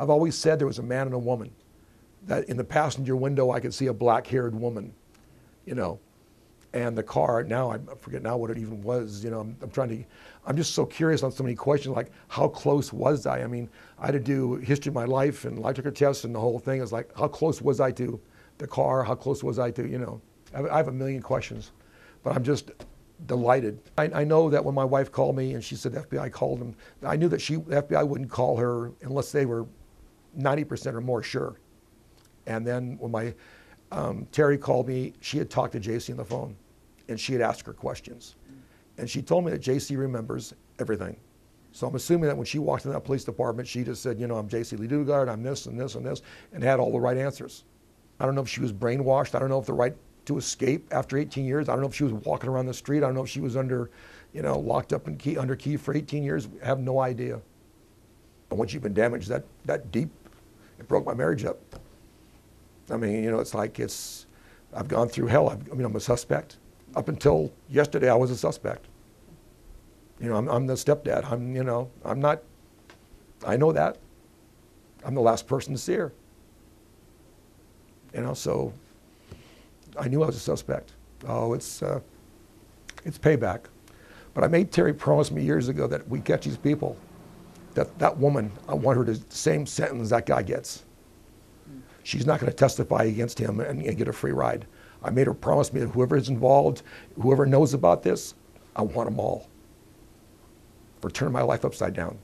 I've always said there was a man and a woman, that in the passenger window I could see a black-haired woman, you know, and the car, now I forget now what it even was, you know, I'm just so curious on so many questions, like how close was I? I mean, I had to do history of my life and life took tests and the whole thing. It's like, how close was I to the car? How close was I to, you know, I have a million questions, but I'm just delighted. I know that when my wife called me and she said the FBI called them, I knew that the FBI wouldn't call her unless they were 90% or more sure. And then when my Terry called me, she had talked to Jaycee on the phone and she had asked her questions. And she told me that Jaycee remembers everything. So I'm assuming that when she walked in that police department, she just said, you know, I'm Jaycee Lee Dugard, I'm this and this and this, and had all the right answers. I don't know if she was brainwashed. I don't know if the right to escape after 18 years. I don't know if she was walking around the street. I don't know if she was under, you know, locked up in key, under key for 18 years. I have no idea. But once you've been damaged that deep, it broke my marriage up. I mean, you know, it's like I've gone through hell. I'm a suspect. Up until yesterday, I was a suspect. You know, I'm the stepdad. You know, I'm not, I know that. I'm the last person to see her. You know, so I knew I was a suspect. Oh, it's payback. But I made Terry promise me years ago that if we catch these people, that woman, I want her to same sentence that guy gets. She's not going to testify against him and get a free ride. I made her promise me that whoever is involved, whoever knows about this, I want them all. Or turn my life upside down.